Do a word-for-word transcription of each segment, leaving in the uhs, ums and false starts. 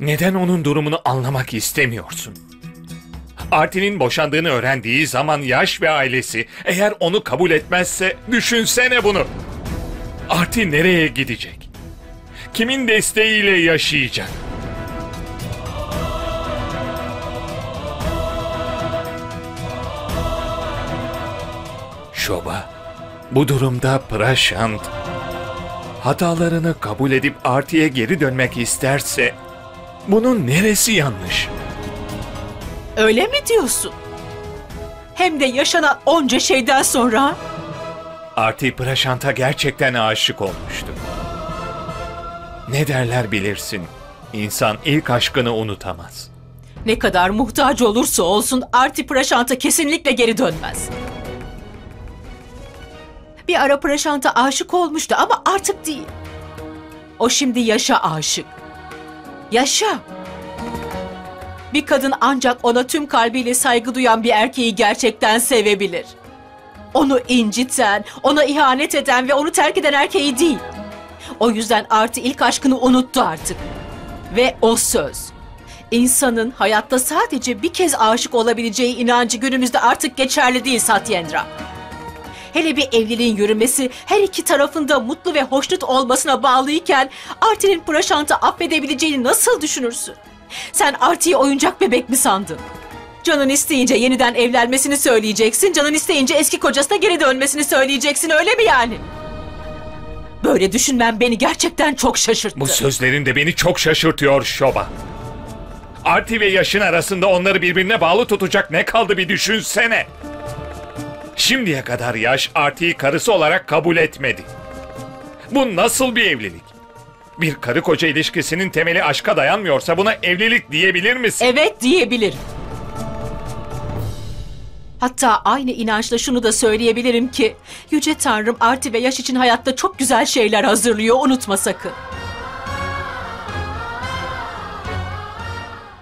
Neden onun durumunu anlamak istemiyorsun? Artin'in boşandığını öğrendiği zaman Yaş ve ailesi eğer onu kabul etmezse düşünsene bunu. Artin nereye gidecek? Kimin desteğiyle yaşayacak? Şoba, bu durumda Prashant hatalarını kabul edip Arti'ye geri dönmek isterse bunun neresi yanlış? Öyle mi diyorsun? Hem de yaşanan onca şeyden sonra. Arti Prashant'a gerçekten aşık olmuştu. Ne derler bilirsin, İnsan ilk aşkını unutamaz. Ne kadar muhtaç olursa olsun Arti Prashant'a kesinlikle geri dönmez. Bir ara Prashant'a aşık olmuştu ama artık değil. O şimdi Yaş'a aşık. Yaş'a. Bir kadın ancak ona tüm kalbiyle saygı duyan bir erkeği gerçekten sevebilir. Onu inciten, ona ihanet eden ve onu terk eden erkeği değil. O yüzden Arti ilk aşkını unuttu artık. Ve o söz. İnsanın hayatta sadece bir kez aşık olabileceği inancı günümüzde artık geçerli değil Satyendra. Hele bir evliliğin yürümesi her iki tarafında mutlu ve hoşnut olmasına bağlıyken Arti'nin Prashant'ı affedebileceğini nasıl düşünürsün? Sen Arti'yi oyuncak bebek mi sandın? Canın isteyince yeniden evlenmesini söyleyeceksin, canın isteyince eski kocasına geri dönmesini söyleyeceksin, öyle mi yani? Böyle düşünmen beni gerçekten çok şaşırttı. Bu sözlerin de beni çok şaşırtıyor Şoba. Arti ve Yaş'ın arasında onları birbirine bağlı tutacak ne kaldı bir düşünsene. Şimdiye kadar Yaş Arti'yi karısı olarak kabul etmedi. Bu nasıl bir evlilik? Bir karı koca ilişkisinin temeli aşka dayanmıyorsa buna evlilik diyebilir misin? Evet, diyebilirim. Hatta aynı inançla şunu da söyleyebilirim ki Yüce Tanrım Arti ve Yaş için hayatta çok güzel şeyler hazırlıyor, unutma sakın.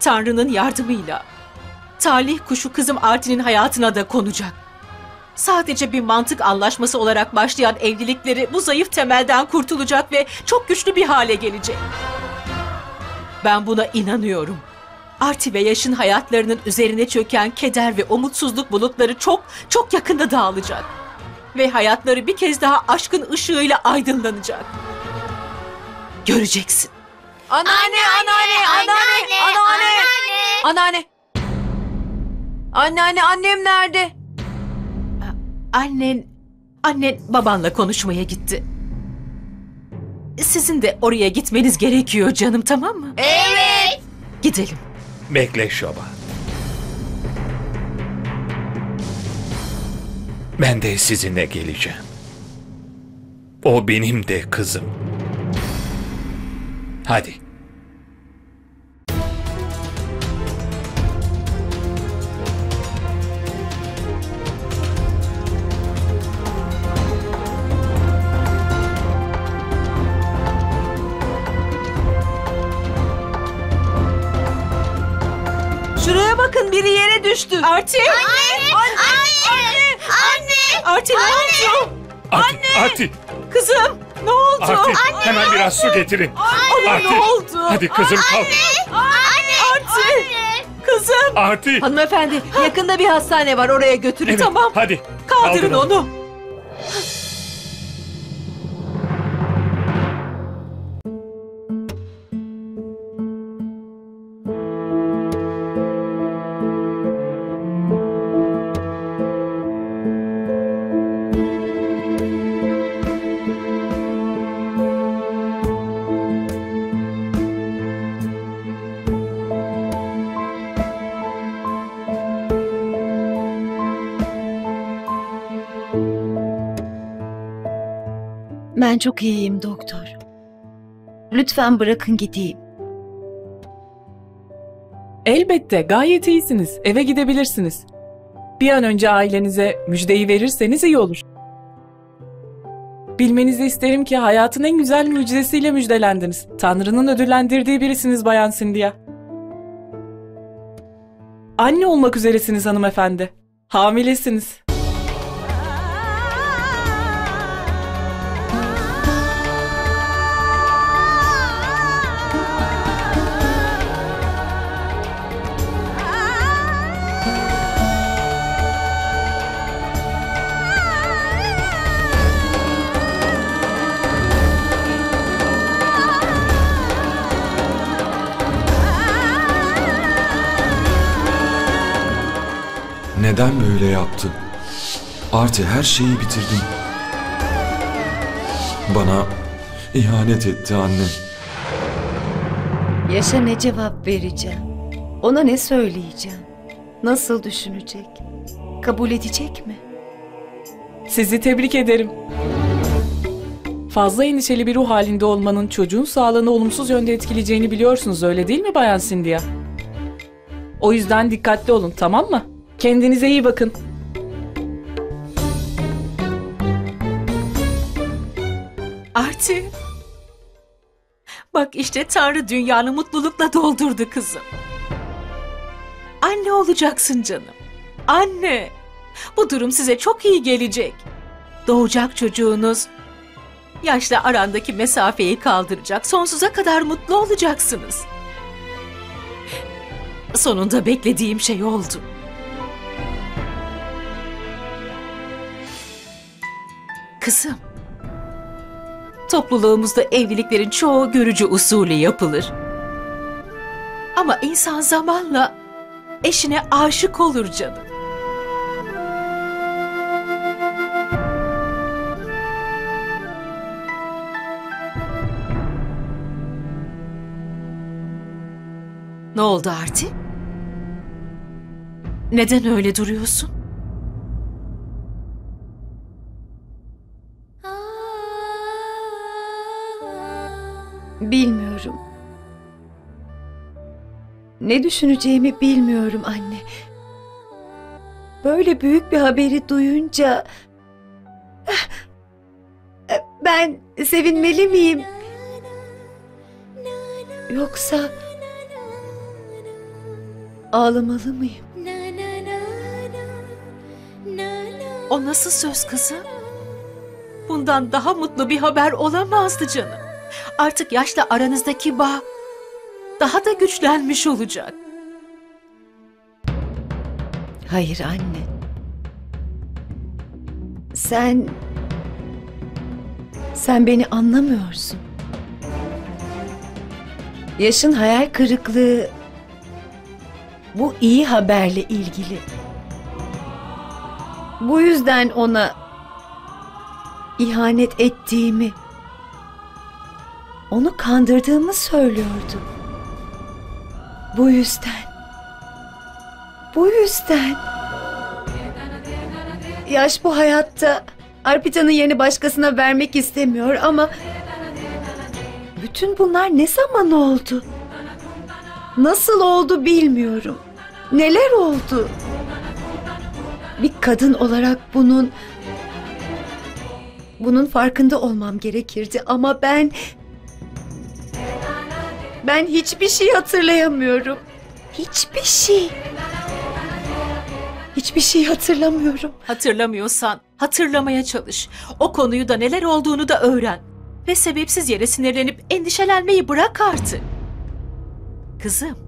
Tanrı'nın yardımıyla talih kuşu kızım Arti'nin hayatına da konacak. Sadece bir mantık anlaşması olarak başlayan evlilikleri bu zayıf temelden kurtulacak ve çok güçlü bir hale gelecek. Ben buna inanıyorum. Arti ve Yaş'ın hayatlarının üzerine çöken keder ve umutsuzluk bulutları çok çok yakında dağılacak. Ve hayatları bir kez daha aşkın ışığıyla aydınlanacak. Göreceksin. Anneanne, anneanne, anneanne, anneanne, anneanne. Anneanne, annem nerede? Annen, annen babanla konuşmaya gitti. Sizin de oraya gitmeniz gerekiyor canım, tamam mı? Evet. Gidelim. Bekle Şoba. Ben de sizinle geleceğim. O benim de kızım. Hadi. Bakın biri yere düştü. Arti. Anne. Anne. Anne. Anne. Arti ne oldu? Anne. Arti. Kızım ne oldu? Arti hemen biraz su getirin. Anne ne oldu? Hadi kızım kalk. Anne. Arti. Kızım. Arti. Hanımefendi yakında bir hastane var, oraya götürün tamam. Hadi. Kaldırın onu. Ben çok iyiyim doktor. Lütfen bırakın gideyim. Elbette, gayet iyisiniz. Eve gidebilirsiniz. Bir an önce ailenize müjdeyi verirseniz iyi olur. Bilmenizi isterim ki hayatın en güzel mucizesiyle müjdelendiniz. Tanrı'nın ödüllendirdiği birisiniz Bayan Cynthia. Anne olmak üzeresiniz hanımefendi. Hamilesiniz. Neden böyle yaptı? Artı her şeyi bitirdim. Bana ihanet etti anne. Yaş'a ne cevap vereceğim? Ona ne söyleyeceğim? Nasıl düşünecek? Kabul edecek mi? Sizi tebrik ederim. Fazla endişeli bir ruh halinde olmanın çocuğun sağlığını olumsuz yönde etkileyeceğini biliyorsunuz, öyle değil mi Bayan Cynthia? O yüzden dikkatli olun, tamam mı? Kendinize iyi bakın. Artie. Bak işte Tanrı dünyanı mutlulukla doldurdu kızım. Anne olacaksın canım. Anne. Bu durum size çok iyi gelecek. Doğacak çocuğunuz yaşla arandaki mesafeyi kaldıracak. Sonsuza kadar mutlu olacaksınız. Sonunda beklediğim şey oldu. Kızım, topluluğumuzda evliliklerin çoğu görücü usulü yapılır. Ama insan zamanla eşine aşık olur canım. Ne oldu Artie? Neden öyle duruyorsun? Bilmiyorum. Ne düşüneceğimi bilmiyorum anne. Böyle büyük bir haberi duyunca ben sevinmeli miyim? Yoksa ağlamalı mıyım? O nasıl söz kızım? Bundan daha mutlu bir haber olamazdı canım. Artık yaşla aranızdaki bağ daha da güçlenmiş olacak. Hayır anne. Sen... Sen beni anlamıyorsun. Yaş'ın hayal kırıklığı bu iyi haberle ilgili. Bu yüzden ona ihanet ettiğimi, onu kandırdığımı söylüyordu. Bu yüzden. Bu yüzden. Yaş bu hayatta Arpita'nın yerini başkasına vermek istemiyor ama bütün bunlar ne zaman oldu? Nasıl oldu bilmiyorum. Neler oldu? Bir kadın olarak bunun bunun farkında olmam gerekirdi ama ben Ben hiçbir şey hatırlayamıyorum. Hiçbir şey. Hiçbir şey hatırlamıyorum. Hatırlamıyorsan hatırlamaya çalış. O konuyu da neler olduğunu da öğren. Ve sebepsiz yere sinirlenip endişelenmeyi bırak artık. Kızım.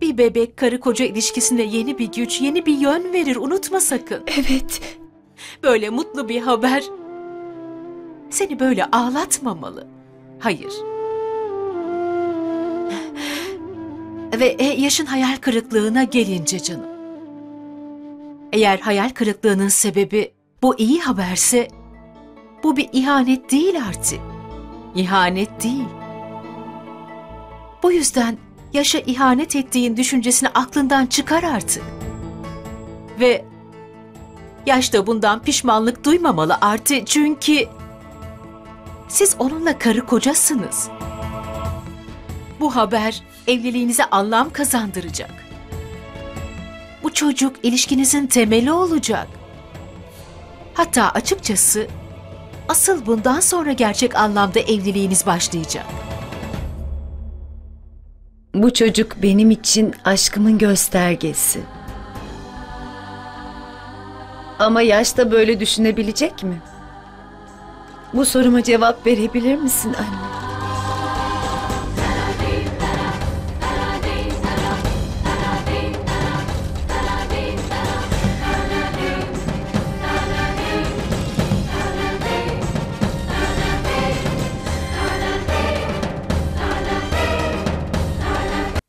Bir bebek karı koca ilişkisinde yeni bir güç, yeni bir yön verir. Unutma sakın. Evet. Böyle mutlu bir haber seni böyle ağlatmamalı. Hayır. Ve yaşın hayal kırıklığına gelince canım. Eğer hayal kırıklığının sebebi bu iyi haberse, bu bir ihanet değil artık. İhanet değil. Bu yüzden yaşa ihanet ettiğin düşüncesini aklından çıkar artık. Ve yaş da bundan pişmanlık duymamalı artık, çünkü siz onunla karı kocasınız. Bu haber evliliğinize anlam kazandıracak. Bu çocuk ilişkinizin temeli olacak. Hatta açıkçası asıl bundan sonra gerçek anlamda evliliğiniz başlayacak. Bu çocuk benim için aşkımın göstergesi. Ama yaş da böyle düşünebilecek mi? Bu soruma cevap verebilir misin anne?